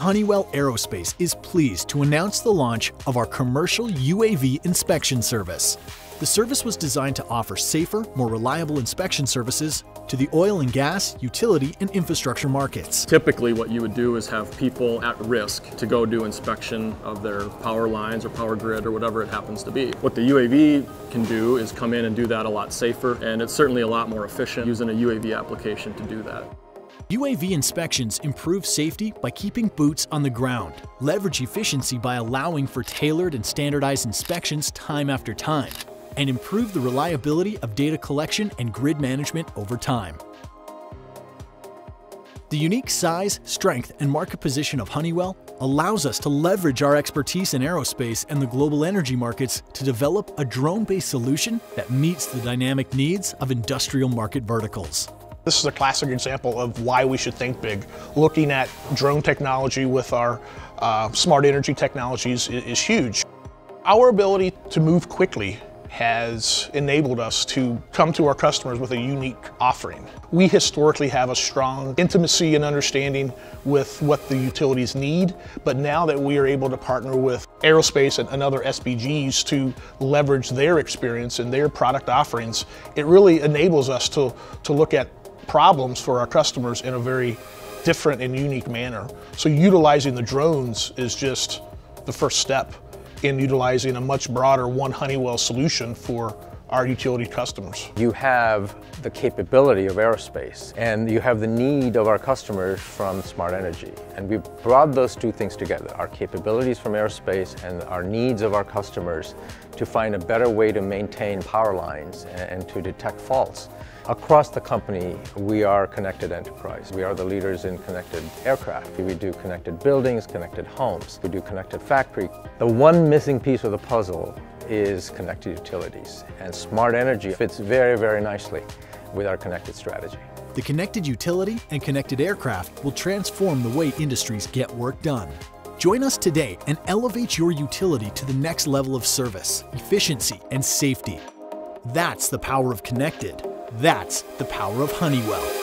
Honeywell Aerospace is pleased to announce the launch of our commercial UAV inspection service. The service was designed to offer safer, more reliable inspection services to the oil and gas, utility, and infrastructure markets. Typically, what you would do is have people at risk to go do inspection of their power lines or power grid or whatever it happens to be. What the UAV can do is come in and do that a lot safer, and it's certainly a lot more efficient using a UAV application to do that. UAV inspections improve safety by keeping boots on the ground, leverage efficiency by allowing for tailored and standardized inspections time after time, and improve the reliability of data collection and grid management over time. The unique size, strength, and market position of Honeywell allows us to leverage our expertise in aerospace and the global energy markets to develop a drone-based solution that meets the dynamic needs of industrial market verticals. This is a classic example of why we should think big. Looking at drone technology with our smart energy technologies is huge. Our ability to move quickly has enabled us to come to our customers with a unique offering. We historically have a strong intimacy and understanding with what the utilities need, but now that we are able to partner with aerospace and other SBGs to leverage their experience and their product offerings, it really enables us to look at problems for our customers in a very different and unique manner. So utilizing the drones is just the first step in utilizing a much broader One Honeywell solution for our utility customers. You have the capability of aerospace and you have the need of our customers from smart energy. And we've brought those two things together, our capabilities from aerospace and our needs of our customers to find a better way to maintain power lines and to detect faults. Across the company, we are a connected enterprise. We are the leaders in connected aircraft. We do connected buildings, connected homes. We do connected factory. The one missing piece of the puzzle is connected utilities, and smart energy fits very, very nicely with our connected strategy. The connected utility and connected aircraft will transform the way industries get work done. Join us today and elevate your utility to the next level of service, efficiency, and safety. That's the power of connected. That's the power of Honeywell.